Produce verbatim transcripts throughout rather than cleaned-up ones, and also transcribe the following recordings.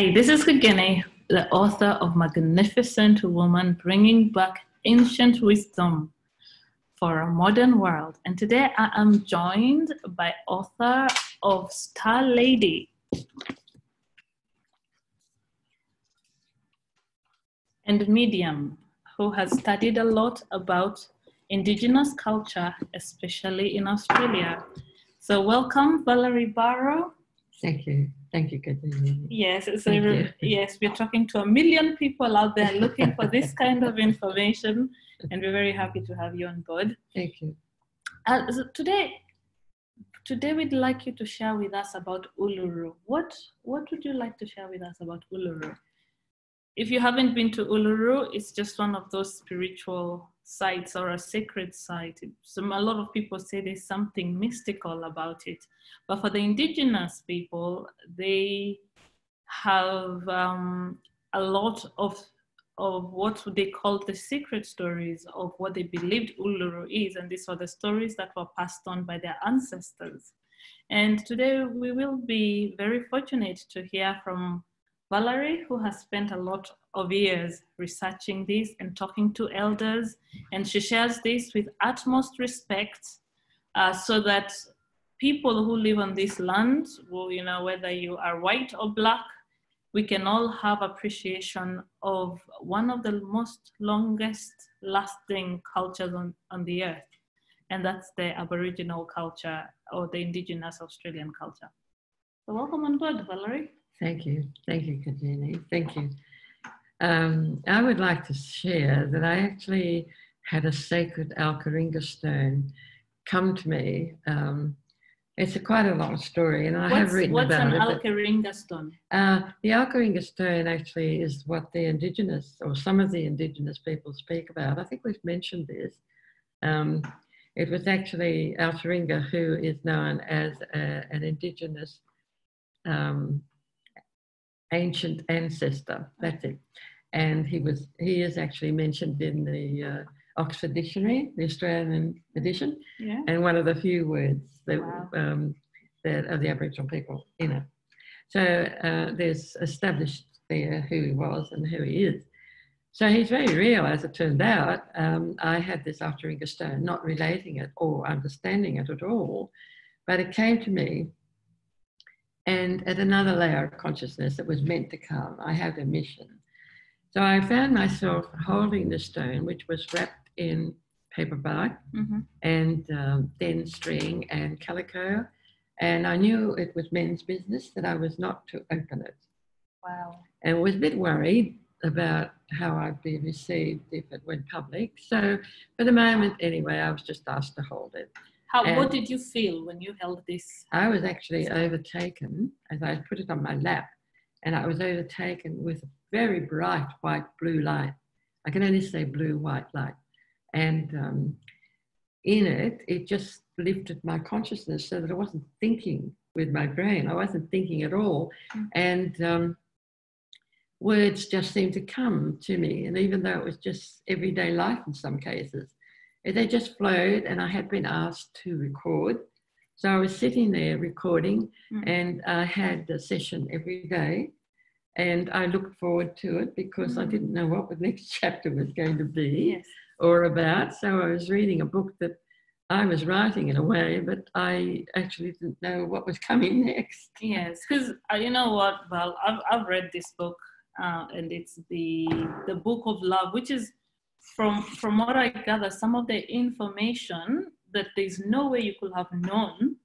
Hey, this is Kagene, the author of Magnificent Woman, Bringing Back Ancient Wisdom for a Modern World. And today I am joined by author of Star Lady. And medium, who has studied a lot about Indigenous culture, especially in Australia. So welcome, Valerie Barrow. Thank you. Thank you, Katrina. Yes, so you. yes, we're talking to a million people out there looking for this kind of information, and we're very happy to have you on board. Thank you. Uh, so today, today we'd like you to share with us about Uluru. What, what would you like to share with us about Uluru? If you haven't been to Uluru, it's just one of those spiritual sites or a sacred site. Some, a lot of people say there's something mystical about it. But for the indigenous people, they have um, a lot of, of what they call the secret stories of what they believed Uluru is. And these are the stories that were passed on by their ancestors. And today we will be very fortunate to hear from Valerie, who has spent a lot of years researching this and talking to elders, and she shares this with utmost respect uh, so that people who live on this land, well, you know, whether you are white or black, we can all have appreciation of one of the most longest lasting cultures on, on the earth, and that's the Aboriginal culture or the Indigenous Australian culture. So welcome on board, Valerie. Thank you. Thank you, Kagene. Thank you. Um, I would like to share that I actually had a sacred Alcheringa stone come to me. Um, it's a quite a long story, and I what's, have written about it. What's an Alcheringa stone? Uh, the Alcheringa stone actually is what the Indigenous, or some of the Indigenous people speak about. I think we've mentioned this. Um, it was actually Alcheringa, who is known as a, an Indigenous um, ancient ancestor, that's it. And he was, he is actually mentioned in the uh, Oxford Dictionary, the Australian edition, yeah. And one of the few words that, wow. um, that are the Aboriginal people in it. So uh, there's established there who he was and who he is. So he's very real, as it turned out. Um, I had this Alcheringa stone, not relating it or understanding it at all, but it came to me. And at another layer of consciousness that was meant to come, I had a mission. So I found myself holding the stone, which was wrapped in paper bark mm-hmm. and um, then string and calico. And I knew it was men's business, that I was not to open it. Wow. And was a bit worried about how I'd be received if it went public. So for the moment, anyway, I was just asked to hold it. How, what did you feel when you held this? I was actually overtaken, as I put it on my lap, and I was overtaken with a very bright white blue light. I can only say blue white light. And um, in it, it just lifted my consciousness so that I wasn't thinking with my brain. I wasn't thinking at all. Mm-hmm. And um, words just seemed to come to me. And even though it was just everyday life in some cases, they just flowed, and I had been asked to record. So I was sitting there recording, mm. and I had a session every day, and I looked forward to it because mm. I didn't know what the next chapter was going to be yes. or about. So I was reading a book that I was writing in a way, but I actually didn't know what was coming next. Yes, because uh, you know what, Val, I've, I've read this book, uh, and it's the, the Book of Love, which is From from what I gather, some of the information that there's no way you could have known,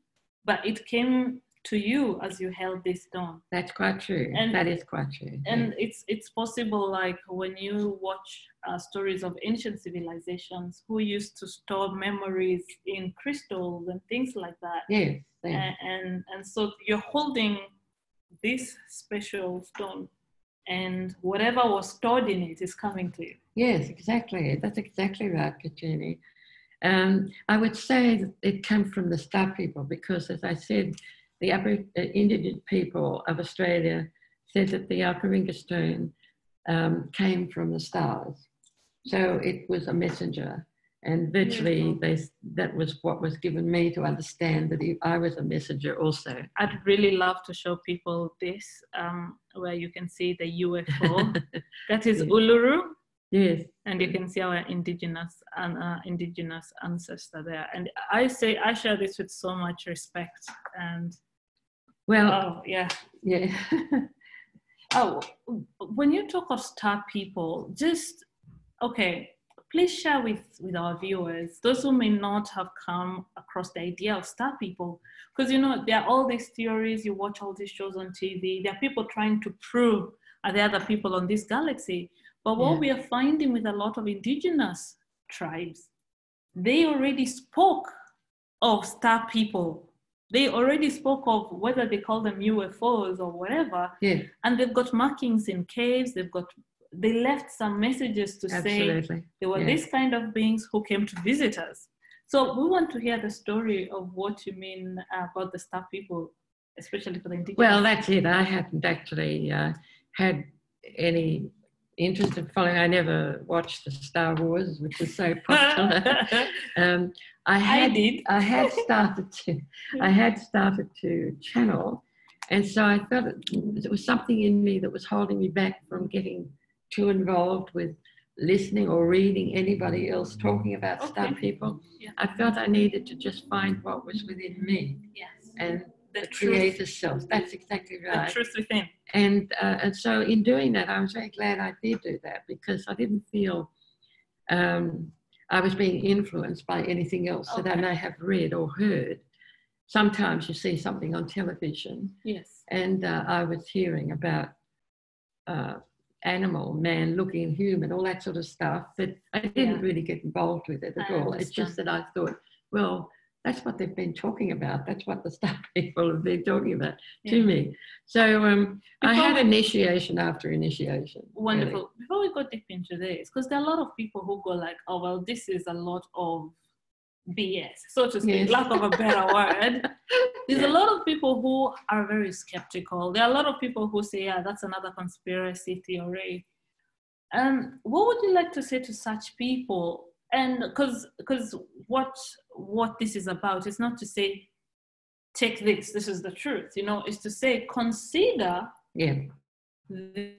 but it came to you as you held this stone. That's quite true. And that is quite true. And yeah. it's it's possible, like when you watch uh, stories of ancient civilizations who used to store memories in crystals and things like that. Yes. yes. And, and and so you're holding this special stone, and whatever was stored in it is coming to you. Yes, exactly. That's exactly right, Kagene. Um, I would say that it came from the Star people because, as I said, the Aboriginal Indigenous people of Australia said that the Alcheringa stone um, came from the stars. So it was a messenger. And virtually they, that was what was given me to understand that I was a messenger also. I'd really love to show people this, um, where you can see the U F O. That is yes. Uluru. Yes. And you can see our indigenous and uh, indigenous ancestor there. And I say, I share this with so much respect. And well, oh, yeah. Yeah. Oh, when you talk of star people, just, okay, please share with, with our viewers, those who may not have come across the idea of star people, because, you know, there are all these theories, you watch all these shows on T V, there are people trying to prove, are there other people on this galaxy? But what yeah. we are finding with a lot of indigenous tribes, they already spoke of star people. They already spoke of whether they call them U F Os or whatever, yeah. and they've got markings in caves, they've got they left some messages to Absolutely. say there were yeah. these kind of beings who came to visit us. So we want to hear the story of what you mean about the star people, especially for the indigenous. Well, that's it. I hadn't actually uh, had any interest in following. I never watched the Star Wars, which is so popular. um, I, had, I did. I had started to. I had started to channel, and so I felt it, it was something in me that was holding me back from getting too involved with listening or reading anybody else talking about okay. star people. Yeah. I felt I needed to just find what was within me yes. and the, the creator self. That's exactly right. The truth within. And, uh, and so in doing that, I was very glad I did do that because I didn't feel um, I was being influenced by anything else okay. that I may have read or heard. Sometimes you see something on television. Yes. And uh, I was hearing about uh, animal, man looking human, all that sort of stuff, but I didn't yeah. really get involved with it at I all. Understand. It's just that I thought, well, that's what they've been talking about. That's what the star people have been talking about yeah. to me. So um, I had initiation after initiation. Wonderful. Really. Before we go deep into this, because there are a lot of people who go like, oh, well, this is a lot of B S, so to speak, yes. lack of a better word. There's yeah. a lot of people who are very skeptical. There are a lot of people who say, yeah, that's another conspiracy theory. Um, what would you like to say to such people? And because because what what this is about is not to say, take this, this is the truth, you know, it's to say, consider yeah. the,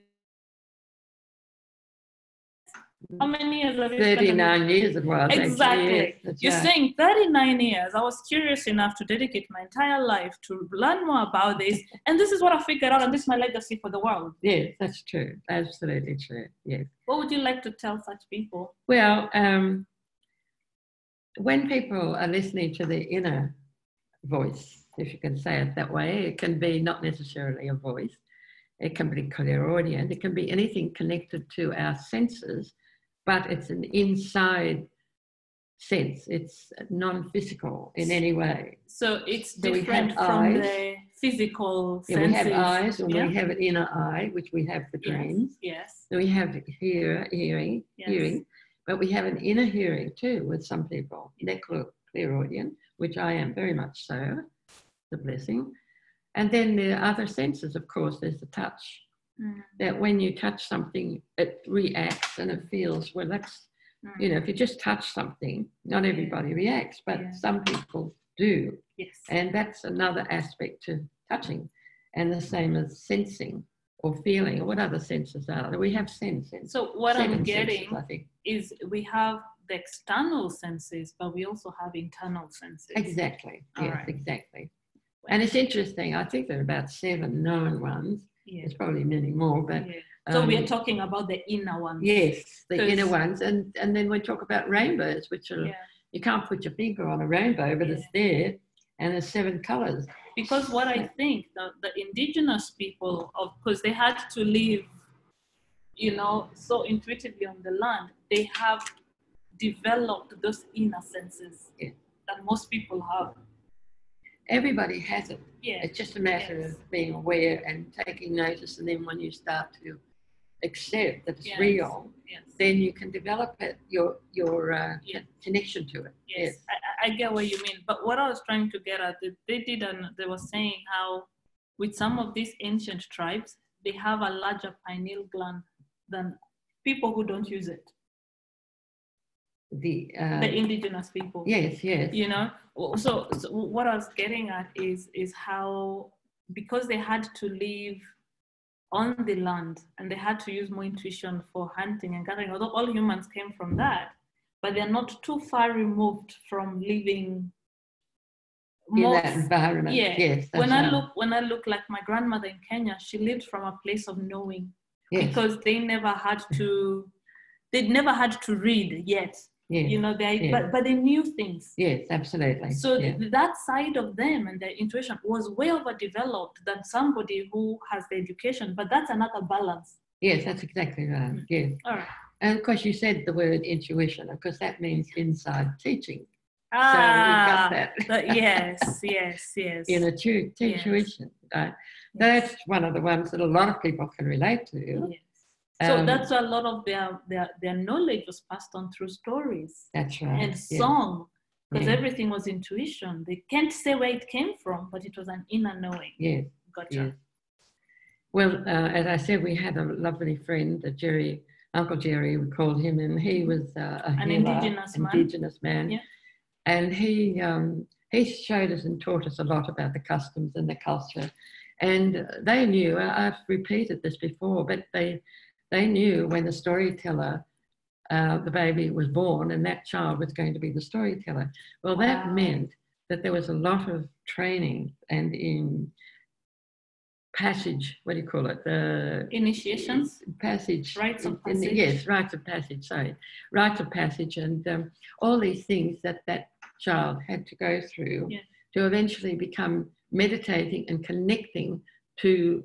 how many years have you spent? thirty-nine years it was. Exactly. Yes, You're right. saying thirty-nine years. I was curious enough to dedicate my entire life to learn more about this. And this is what I figured out, and this is my legacy for the world. Yes, that's true. Absolutely true. Yes. What would you like to tell such people? Well, um, when people are listening to the inner voice, if you can say it that way, it can be not necessarily a voice. It can be clairaudient. It can be anything connected to our senses. But it's an inside sense. It's non-physical in any way. So it's different so from eyes. the physical yeah, senses. We have eyes, and yeah. we have an inner eye, which we have for dreams. Yes. yes. So we have hear, hearing, yes. hearing, but we have an inner hearing too with some people. They're clairaudient, which I am very much so. The blessing, and then the other senses, of course. There's the touch. Mm. That when you touch something, it reacts and it feels, well, that's, mm. you know, if you just touch something, not everybody yeah. reacts, but yeah. some people do. Yes. And that's another aspect to touching. And the same as sensing or feeling, or what other senses are there? We have sense. So what I'm getting senses, is we have the external senses, but we also have internal senses. Exactly. All yes, right. exactly. And it's interesting. I think there are about seven known ones. Yeah. There's probably many more, but yeah. so um, we're talking about the inner ones. Yes, the inner ones, and and then we talk about rainbows, which are yeah. you can't put your finger on a rainbow, but yeah. it's there, and there's seven colors. Because what I think the, the indigenous people, of course, they had to live, you know, so intuitively on the land. They have developed those inner senses yeah. that most people have. Everybody has it. Yeah. It's just a matter yes. of being aware and taking notice, and then when you start to accept that it's yes. real, yes. then you can develop it, your your uh, yes. connection to it. Yes, yes. I, I get what you mean. But what I was trying to get at, they didn't. They were saying how, with some of these ancient tribes, they have a larger pineal gland than people who don't use it. the uh, the indigenous people. Yes, yes. You know, so, so what I was getting at is is how, because they had to live on the land and they had to use more intuition for hunting and gathering, although all humans came from that, but they're not too far removed from living more in that environment. Yeah. Yes, when I right. look when I look like my grandmother in Kenya, she lived from a place of knowing. Yes. Because they never had to they'd never had to read yet. Yes. You know, they yes. but, but they knew things. Yes, absolutely. So yeah. that side of them and their intuition was way overdeveloped than somebody who has the education, but that's another balance. Yes, yeah. that's exactly right. Mm-hmm. Yes. All right. And of course you said the word intuition, of course that means inside teaching. Ah, so we got that. yes, yes, yes. In a tu- tuition, yes. right? Yes. That's one of the ones that a lot of people can relate to. Yes. So um, that's why a lot of their, their, their knowledge was passed on through stories. That's right. And yes. song, because yes. everything was intuition. They can't say where it came from, but it was an inner knowing. Yes. Gotcha. Yes. Well, uh, as I said, we had a lovely friend, a Jerry, Uncle Jerry, we called him, and he was uh, a an healer, indigenous man. Indigenous man. Yeah. And he um, he showed us and taught us a lot about the customs and the culture. And they knew, I've repeated this before, but they they knew when the storyteller, uh, the baby was born and that child was going to be the storyteller. Well, that wow. meant that there was a lot of training and in passage, what do you call it? The initiations? Passage. Rites of passage. In, yes, rites of passage, sorry. Rites of passage and um, all these things that that child had to go through yeah. to eventually become meditating and connecting to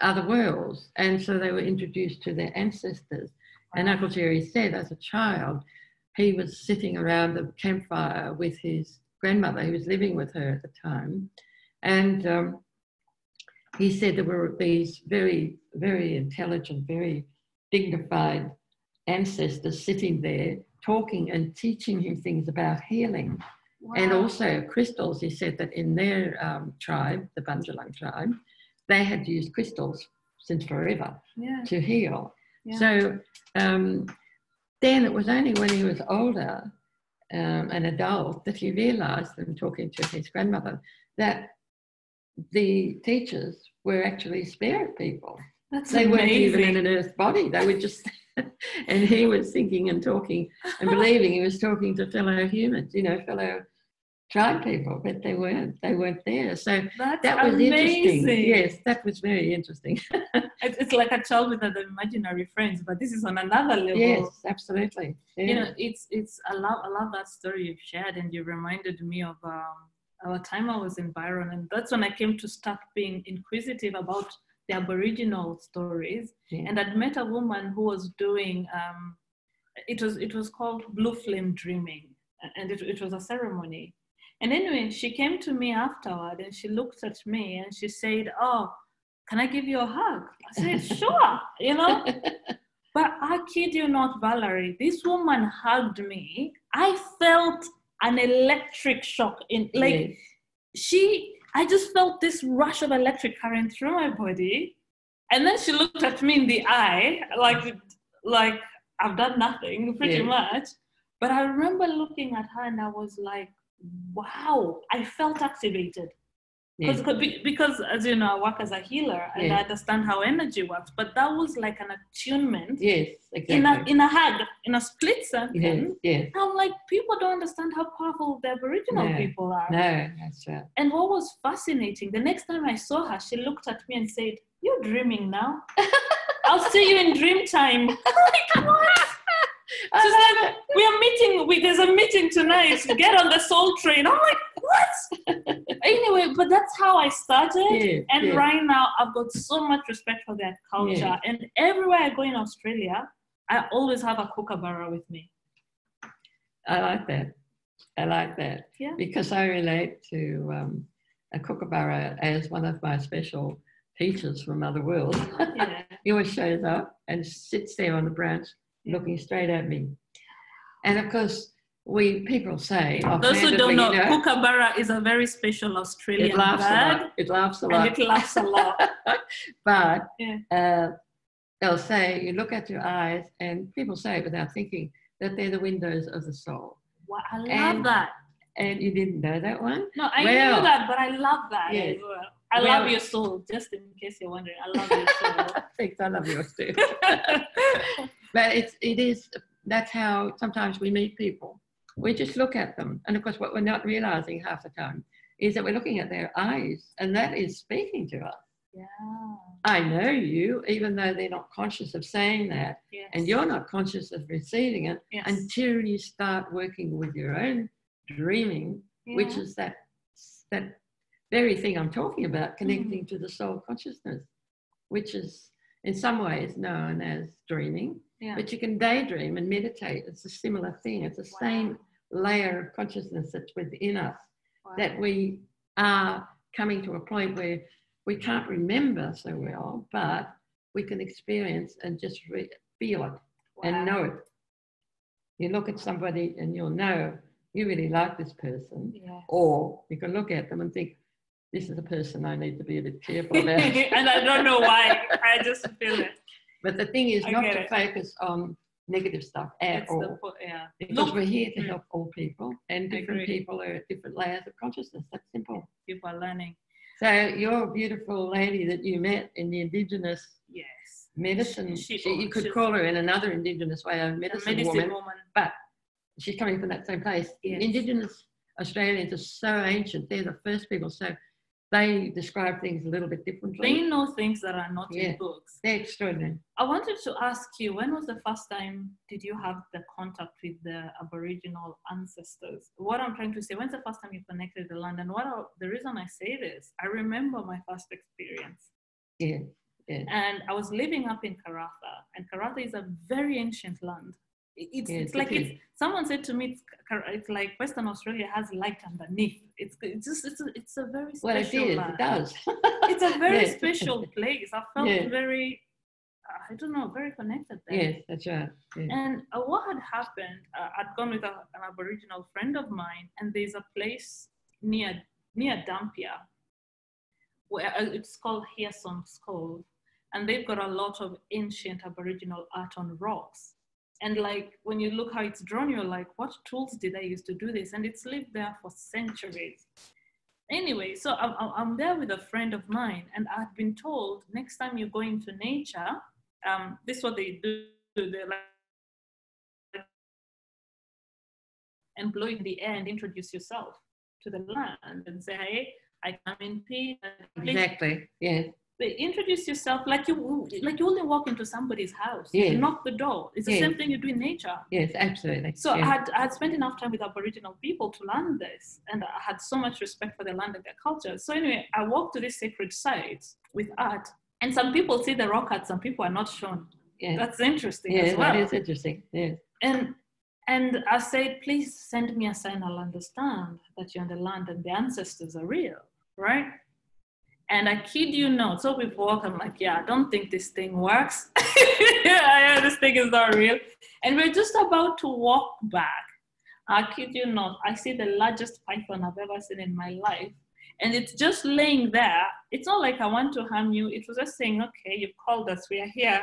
other worlds. And so they were introduced to their ancestors. Wow. And Uncle Jerry said, as a child, he was sitting around the campfire with his grandmother. He was living with her at the time. And um, he said there were these very, very intelligent, very dignified ancestors sitting there talking and teaching him things about healing. Wow. And also crystals. He said that in their um, tribe, the Bandjalung tribe, they had used crystals since forever yeah. to heal. Yeah. So um, then it was only when he was older, um, an adult, that he realised, and talking to his grandmother, that the teachers were actually spirit people. That's they amazing. Weren't even in an earth body. They were just... and he was thinking and talking and believing he was talking to fellow humans, you know, fellow tribe people, but they weren't. They weren't there. So That's that was amazing. Interesting. Yes, that was very interesting. It's like a child with other imaginary friends, but this is on another level. Yes, absolutely. Yeah. You know, it's it's. I love I love that story you've shared, and you reminded me of um, our time I was in Byron, and that's when I came to start being inquisitive about the Aboriginal stories, yeah. and I'd met a woman who was doing, um, it was it was called Blue Flame Dreaming, and it, it was a ceremony. And anyway, she came to me afterward, and she looked at me, and she said, "Oh, can I give you a hug?" I said, "Sure," you know. But I kid you not, Valerie, this woman hugged me. I felt an electric shock in, like, yes. she. I just felt this rush of electric current through my body. And then she looked at me in the eye, like, like I've done nothing pretty yeah. much. But I remember looking at her and I was like, wow, I felt activated. Yeah. Because as you know, I work as a healer and yeah. I understand how energy works, but that was like an attunement yes, exactly. in, a, in a hug, in a split second. Yes, yes. I'm like, people don't understand how powerful the Aboriginal no, people are. No, that's right. And what was fascinating, the next time I saw her, she looked at me and said, "You're dreaming now. I'll see you in dream time." Like, what? Like, we are meeting, we, there's a meeting tonight, get on the soul train. I'm like, what? Anyway, but that's how I started. Yes, and yes. right now I've got so much respect for their culture. Yes. And everywhere I go in Australia, I always have a kookaburra with me. I like that. I like that. Yeah. Because I relate to um, a kookaburra as one of my special teachers from other worlds. Yeah. He always shows up and sits there on the branch looking straight at me. And of course, we people say... Those who don't know, you know, kookaburra is a very special Australian it laughs bird. A lot. It laughs a lot. And it laughs a lot. But yeah. uh, they'll say, you look at your eyes, and people say it without thinking, that they're the windows of the soul. Wow, I love and, that. And you didn't know that one? No, I well, knew that, but I love that. Yes. I well, love your soul, just in case you're wondering. I love your soul. Thanks, I love yours too. But it's, it is, that's how sometimes we meet people. We just look at them. And of course, what we're not realizing half the time is that we're looking at their eyes, and that is speaking to us. Yeah. I know you, even though they're not conscious of saying that, yes. and you're not conscious of receiving it yes. until you start working with your own dreaming, yeah. which is that that very thing I'm talking about, connecting mm. to the soul consciousness, which is in some ways known as dreaming, yeah. but you can daydream and meditate. It's a similar thing. It's the wow. same layer of consciousness that's within us, wow. that we are coming to a point where we can't remember so well, but we can experience and just re- feel it wow. and know it. You look at somebody and you'll know you really like this person, yes. or you can look at them and think, this is a person I need to be a bit careful about. And I don't know why, I just feel it. But the thing is I not to it. focus on negative stuff at That's all. The po- yeah. Because look, we're here to help all people, and different people are at different layers of consciousness. That's simple. People are learning. So your beautiful lady that you met in the indigenous yes. medicine, she, she, you could she, call her in another indigenous way, a medicine, a medicine woman, woman, but she's coming from that same place. Yes. Indigenous Australians are so ancient. They're the first people, so they describe things a little bit differently. They know things that are not yeah. in books. They're extraordinary. I wanted to ask you, when was the first time did you have the contact with the Aboriginal ancestors? What I'm trying to say, when's the first time you connected the land? And what are, the reason I say this, I remember my first experience. Yeah, yeah. And I was living up in Karratha, and Karratha is a very ancient land. It's, yes, it's like it it's, someone said to me, it's, it's like Western Australia has light underneath. It's it's just it's a, it's a very special. Well, it is. Land. It does. It's a very yes. special place. I felt yes. very, I don't know, very connected there. Yes, that's right. Yes. And uh, what had happened? Uh, I'd gone with a, an Aboriginal friend of mine, and there's a place near near Dampier, where uh, it's called Hearson's School, and they've got a lot of ancient Aboriginal art on rocks. And like, when you look how it's drawn, you're like, what tools did I use to do this? And it's lived there for centuries. Anyway, so I'm, I'm there with a friend of mine, and I've been told, next time you go into nature, um, this is what they do. They're like, and blow in the air and introduce yourself to the land and say, hey, I come in peace. Exactly, yes. They introduce yourself like you like you only walk into somebody's house. Yes. You knock the door. It's the yes. same thing you do in nature. Yes, absolutely. So yes. I had I had spent enough time with Aboriginal people to learn this, and I had so much respect for their land and their culture. So anyway, I walked to this sacred site with art, and some people see the rock art, some people are not shown. Yes. That's interesting yes, as well. That is interesting. Yes. And and I said, please send me a sign. I'll understand that you're on the land and the ancestors are real, right? And I kid you not, so we walk, I'm like, yeah, I don't think this thing works. Yeah, this thing is not real. And we're just about to walk back. I kid you not, I see the largest python I've ever seen in my life. And it's just laying there. It's not like I want to harm you. It was just saying, okay, you've called us, we are here.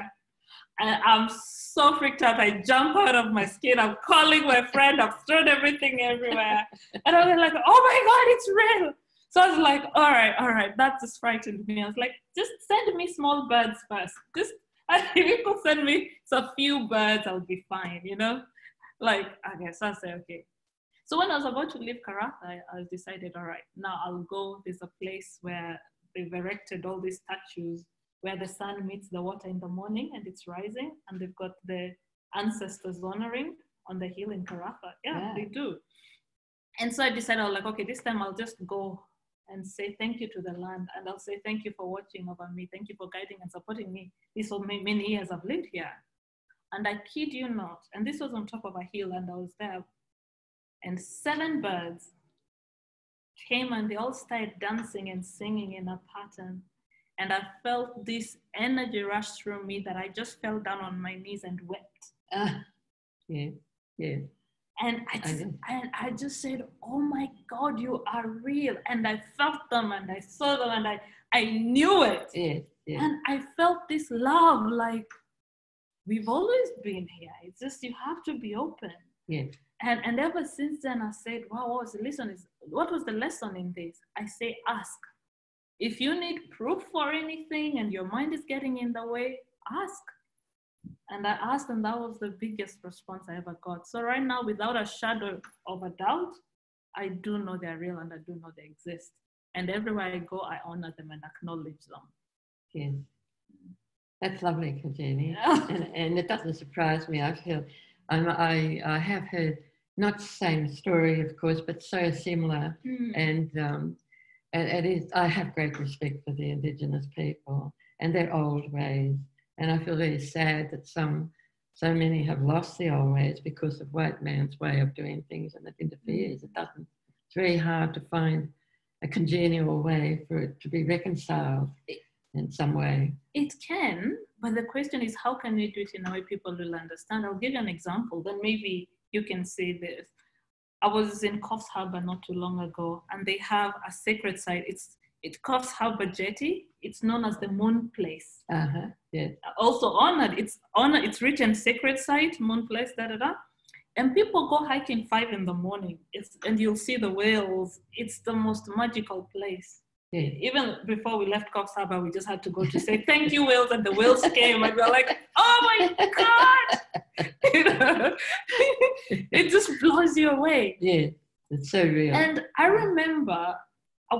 And I'm so freaked out. I jump out of my skin. I'm calling my friend. I've thrown everything everywhere. And I was like, oh my God, it's real. So I was like, all right, all right, that just frightened me. I was like, just send me small birds first. Just, if you could send me a few birds, I'll be fine, you know? Like, okay, so I said, okay. So when I was about to leave Karratha, I, I decided, all right, now I'll go. There's a place where they've erected all these statues where the sun meets the water in the morning and it's rising, and they've got the ancestors honoring on the hill in Karratha. Yeah, yeah. They do. And so I decided, I was like, okay, this time I'll just go and say thank you to the land. And I'll say thank you for watching over me. Thank you for guiding and supporting me. These whole many years I've lived here. And I kid you not. And this was on top of a hill, and I was there. And seven birds came, and they all started dancing and singing in a pattern. And I felt this energy rush through me that I just fell down on my knees and wept. Uh, yeah, yeah. And I just, and I just said, oh my God, you are real. And I felt them, and I saw them, and I, I knew it. Yeah, yeah. And I felt this love, like, We've always been here. It's just you have to be open. Yeah. And and ever since then, I said, wow, what was the lesson? Is what was the lesson in this? I say, ask. If you need proof for anything and your mind is getting in the way, ask. And I asked, and that was the biggest response I ever got. So right now, without a shadow of a doubt, I do know they're real and I do know they exist. And everywhere I go, I honor them and acknowledge them. Yes. That's lovely, Kagene. Yeah. And, and it doesn't surprise me. I feel, I'm, I, I have heard, not the same story, of course, but so similar. Mm. And um, it, it is, I have great respect for the Indigenous people and their old ways. And I feel very sad that some, so many have lost the old ways because of white man's way of doing things, and it interferes. It doesn't. It's very hard to find a congenial way for it to be reconciled in some way. It can, but the question is, how can we do it in a way people will understand? I'll give you an example, then maybe you can see this. I was in Coffs Harbour not too long ago, and they have a sacred site. It's It's Coffs Harbour Jetty. It's known as the Moon Place. Uh-huh. Yeah. Also honored. It's honored. It's written sacred site, Moon Place, da da da. And people go hiking five in the morning. It's, and you'll see the whales. It's the most magical place. Yeah. Even before we left Coffs Harbour, we just had to go to say thank you, whales, and the whales came, and we're like, oh my god! You know? It just blows you away. Yeah, it's so real. And I remember,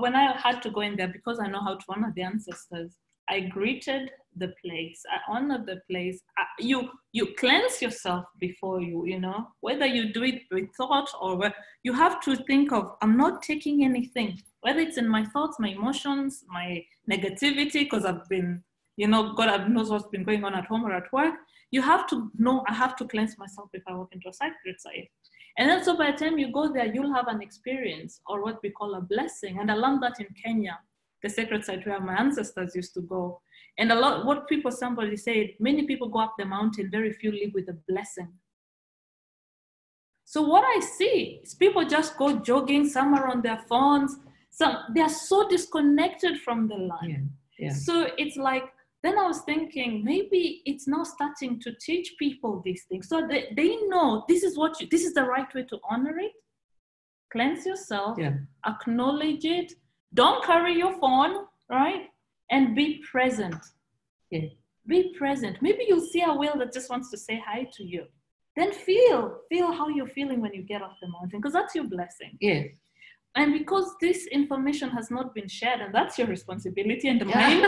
when I had to go in there, because I know how to honor the ancestors, I greeted the place. I honored the place. I, you you cleanse yourself before you, you know, whether you do it with thought or you have to think of, I'm not taking anything, whether it's in my thoughts, my emotions, my negativity, because I've been, you know, God knows what's been going on at home or at work. You have to know, I have to cleanse myself if I walk into a sacred site. And then so by the time you go there, you'll have an experience or what we call a blessing. And I learned that in Kenya, the sacred site where my ancestors used to go. And a lot, what people, somebody said, many people go up the mountain, very few live with a blessing. So what I see is people just go jogging, some are on their phones, some, they are so disconnected from the land. Yeah, yeah. So it's like, then I was thinking, maybe it's now starting to teach people these things. So they, they know this is what you, this is the right way to honor it. Cleanse yourself, yeah. Acknowledge it. Don't carry your phone, right? And be present. Yeah. Be present. Maybe you'll see a whale that just wants to say hi to you. Then feel, feel how you're feeling when you get off the mountain, because that's your blessing. Yeah. And because this information has not been shared, and that's your responsibility and mine,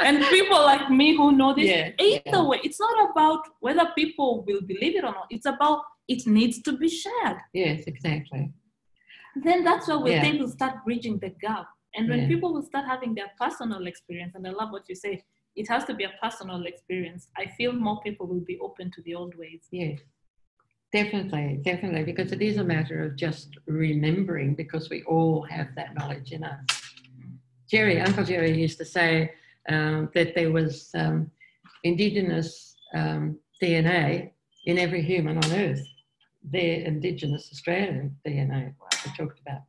and people like me who know this, yeah, either yeah. way, it's not about whether people will believe it or not. It's about it needs to be shared. Yes, exactly. Then that's why we yeah. think we'll start bridging the gap. And when yeah. people will start having their personal experience, and I love what you say, it has to be a personal experience. I feel more people will be open to the old ways. Yes. Definitely, definitely, because it is a matter of just remembering, because we all have that knowledge in us. Jerry, Uncle Jerry used to say um, that there was um, Indigenous um, D N A in every human on earth, their Indigenous Australian D N A, we talked about.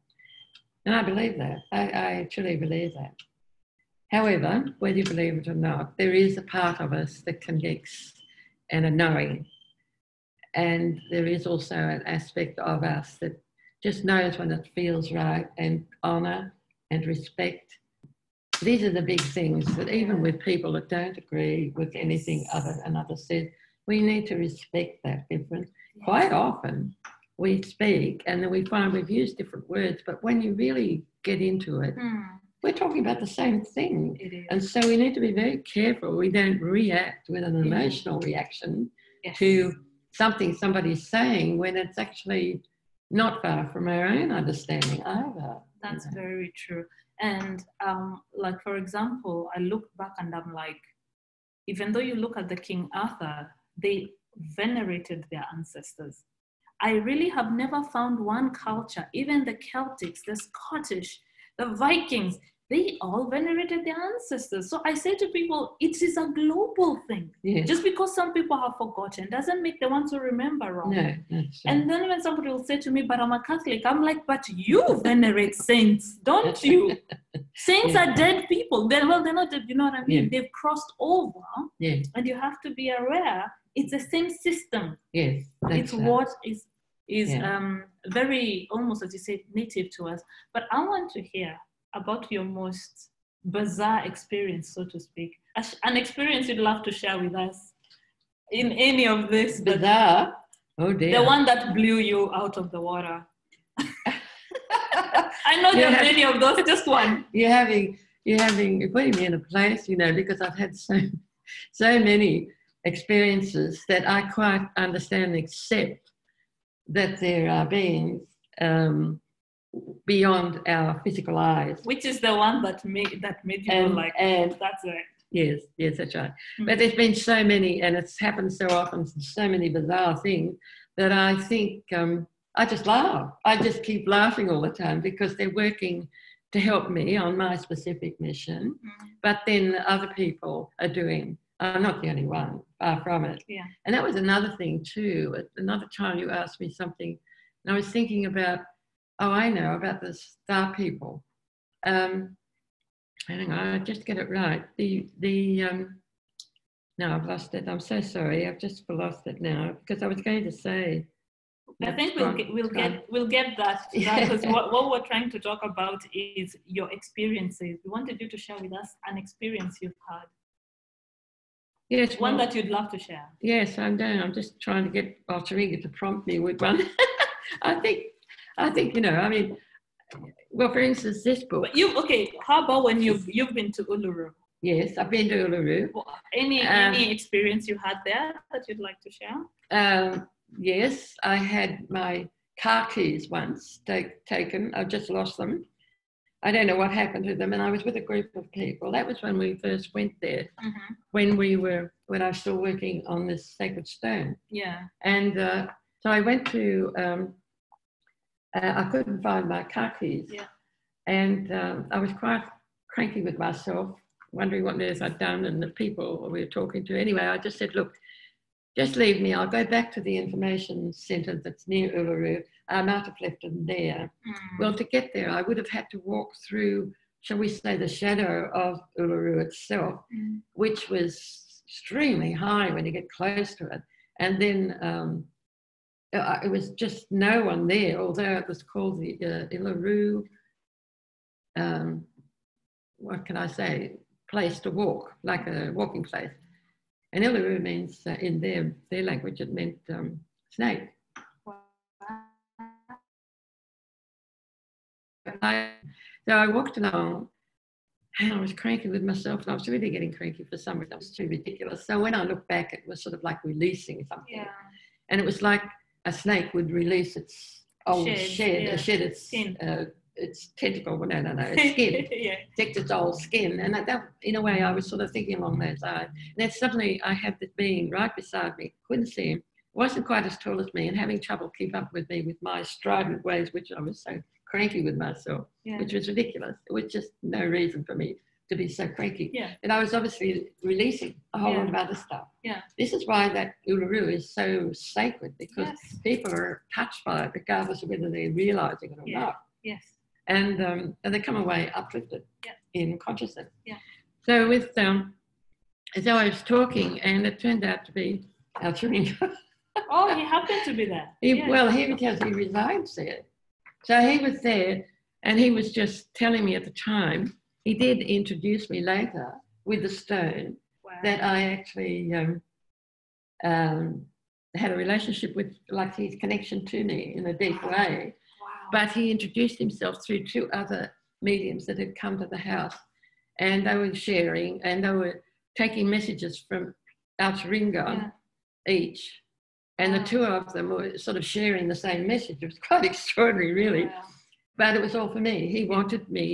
And I believe that. I, I truly believe that. However, whether you believe it or not, there is a part of us that connects and a knowing. And there is also an aspect of us that just knows when it feels right, and honour and respect. These are the big things that even with people that don't agree with anything other another said, we need to respect that difference. Quite often we speak and then we find we've used different words, but when you really get into it, mm. we're talking about the same thing. It is. And so we need to be very careful we don't react with an emotional reaction yes. to something somebody's saying when it's actually not far from our own understanding either. That's you know. very true. And um, like, for example, I look back and I'm like, even though you look at the King Arthur, they venerated their ancestors. I really have never found one culture, even the Celtics, the Scottish, the Vikings, they all venerated their ancestors. So I say to people, it is a global thing. Yes. Just because some people have forgotten doesn't make the ones who remember wrong. No, that's true. And then when somebody will say to me, but I'm a Catholic, I'm like, but you venerate saints, don't you? Saints yeah. are dead people. They're, well, they're not dead, you know what I mean? Yeah. They've crossed over. Yeah. And you have to be aware. it's the same system. Yes. It's that. what is, is yeah. um, very, almost as you said, native to us. But I want to hear about your most bizarre experience, so to speak. An experience you'd love to share with us in any of this. Bizarre? Oh dear. The one that blew you out of the water. I know there are many of those, just one. You're having, you're having, you're putting me in a place, you know, because I've had so, so many experiences that I quite understand, except that there are beings um, beyond our physical eyes. Which is the one that made, that made you and, like, and that's right. Yes, yes, that's right. Mm-hmm. But there's been so many, and it's happened so often, so many bizarre things that I think um, I just laugh. I just keep laughing all the time because they're working to help me on my specific mission, mm-hmm. but then other people are doing, I'm not the only one, far from it. Yeah. And that was another thing too. At another time you asked me something, and I was thinking about, oh, I know, about the star people. Um, Hang on, I just get it right. The, the, um, no, I've lost it. I'm so sorry. I've just lost it now because I was going to say. I think we'll get, we'll get, we'll get that because yeah. what, what we're trying to talk about is your experiences. We wanted you to share with us an experience you've had. Yes. One well, that you'd love to share. Yes, I'm down. I'm just trying to get Alcheringa to prompt me with one. I think, I think, you know, I mean, well, for instance, this book. But you okay? How about when you've you've been to Uluru? Yes, I've been to Uluru. Well, any um, any experience you had there that you'd like to share? Um, yes, I had my car keys once take, taken. I've just lost them. I don't know what happened to them. And I was with a group of people. That was when we first went there. Mm-hmm. When we were when I was still working on this sacred stone. Yeah. And uh, so I went to. Um, Uh, I couldn't find my car keys, yeah. and um, I was quite cranky with myself, wondering what on earth I'd done and the people we were talking to. Anyway, I just said, look, just leave me. I'll go back to the information centre that's near Uluru. I might have left them there. Mm. Well, to get there, I would have had to walk through, shall we say, the shadow of Uluru itself, mm. which was extremely high when you get close to it. And then... Um, it was just no one there, although it was called the uh, Ilaru, um, what can I say, place to walk, like a walking place. And Ilaru means, uh, in their, their language, it meant um, snake. I, so I walked along and I was cranky with myself, and I was really getting cranky for some reason. It was too ridiculous. So when I looked back, it was sort of like releasing something. Yeah. And it was like, a snake would release its old shed, shed, yeah. uh, shed its skin. Uh, its tentacle, well, no, no, no, its skin, yeah. protect its old skin. And that, in a way, I was sort of thinking along those lines. And then suddenly I had this being right beside me, couldn't see him, wasn't quite as tall as me, and having trouble keep up with me with my strident ways, which I was so cranky with myself, yeah. which was ridiculous. It was just no reason for me to be so cranky. Yeah. And I was obviously releasing a whole yeah. lot of other stuff. Yeah. This is why that Uluru is so sacred, because yes. people are touched by it regardless of whether they're realising it or yeah. not. Yes. And um, and they come away uplifted yeah. in consciousness. Yeah. So with um, so I was talking, and it turned out to be Alcheringa. Oh, he happened to be there. He, yeah. Well, he because he resides there. So he was there, and he was just telling me at the time. He did introduce me later with the stone wow. that I actually um, um, had a relationship with, like his connection to me in a deep wow. way. Wow. But he introduced himself through two other mediums that had come to the house, and they were sharing and they were taking messages from Alcheringa yeah. each. And wow. the two of them were sort of sharing the same message. It was quite extraordinary, really. Wow. But it was all for me. He yeah. wanted me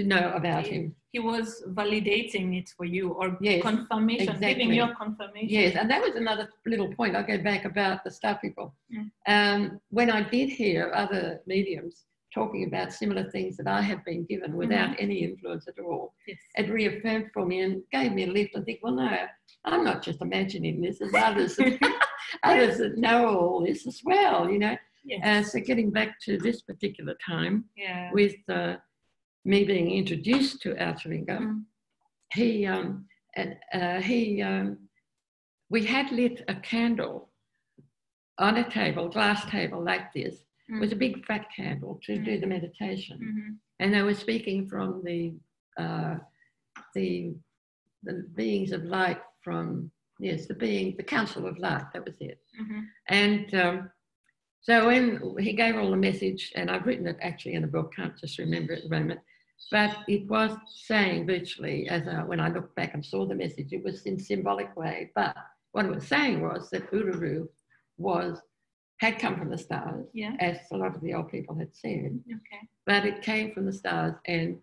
to know about he, him. He was validating it for you, or yes, confirmation, exactly. giving you a confirmation. Yes, and that was another little point. I'll go back about the star people. Mm. Um, when I did hear other mediums talking about similar things that I had been given without mm. any influence at all, yes. it reaffirmed for me and gave me a lift. I think, well, no, I'm not just imagining this, as others, others that know all this as well, you know. Yes. Uh, so getting back to this particular time yeah. with... Uh, me being introduced to Alcheringa, mm. he um, and, uh, he um, we had lit a candle on a table, glass table like this. Mm-hmm. It was a big fat candle to mm-hmm. do the meditation. Mm-hmm. And they were speaking from the, uh, the, the beings of light from, yes, the being, the council of light, that was it. Mm-hmm. And um, so when he gave all the message, and I've written it actually in the book, can't just remember at the moment, but it was saying virtually, as I, when I looked back and saw the message, it was in symbolic way, but what it was saying was that Uluru was, had come from the stars, yeah. as a lot of the old people had said, okay. but it came from the stars and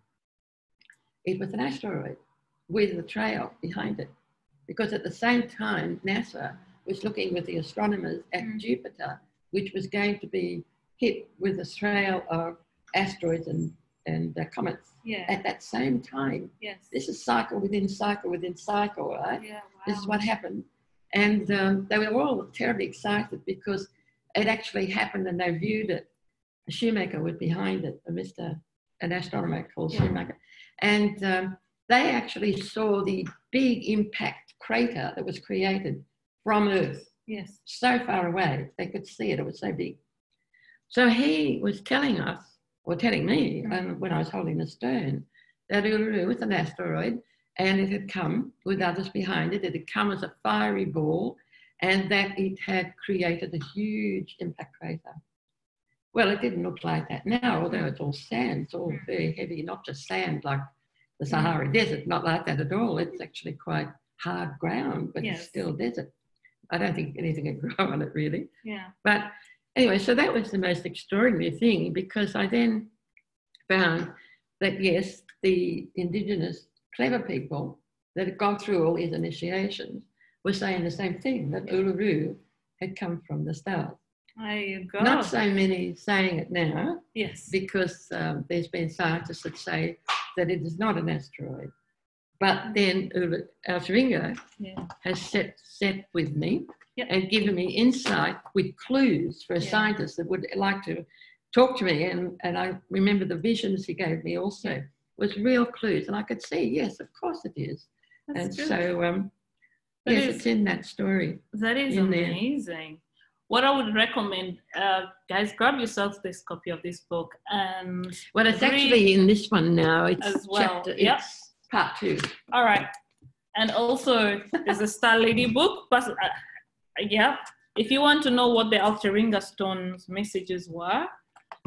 it was an asteroid with a trail behind it, because at the same time NASA was looking with the astronomers at mm. Jupiter, which was going to be hit with a trail of asteroids and and uh, comets yeah. at that same time. Yes. This is cycle within cycle within cycle, right? Yeah, wow. This is what happened. And um, they were all terribly excited because it actually happened and they viewed it. Shoemaker was behind it, a Mister, an astronomer called yeah. Shoemaker. And um, they actually saw the big impact crater that was created from Earth. Yes. So far away, they could see it, it was so big. So he was telling us, or telling me, um, when I was holding the stone, that Uluru was an asteroid and it had come with others behind it. It had come as a fiery ball and that it had created a huge impact crater. Well, it didn't look like that now, although it's all sand, it's all very heavy, not just sand like the Sahara mm. Desert, not like that at all. It's actually quite hard ground, but yes. it's still desert. I don't think anything can grow on it really. Yeah. But anyway, so that was the most extraordinary thing, because I then found that yes, the indigenous clever people that had gone through all these initiations were saying the same thing, that Uluru had come from the stars. There you go. Not so many saying it now. Yes. Because um, there's been scientists that say that it is not an asteroid. But then Alcheringa yeah. has set, set with me yep. and given me insight with clues for a yeah. scientist that would like to talk to me. And, and I remember the visions he gave me also yeah. was real clues. And I could see, yes, of course it is. That's and good. so, um, yes, is, it's in that story. That is amazing. There. What I would recommend, uh, guys, grab yourself this copy of this book. And well, it's actually in this one now. It's as well. Chapter, yep. it's, Part two. All right. And also, there's a Star Lady book. But, uh, yeah, if you want to know what the Alcheringa stone's messages were.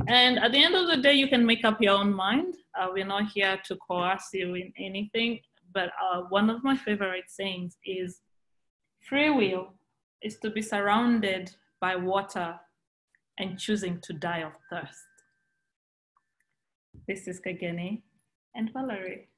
And at the end of the day, you can make up your own mind. Uh, we're not here to coerce you in anything. But uh, one of my favorite sayings is, free will is to be surrounded by water and choosing to die of thirst. This is Kagene and Valerie.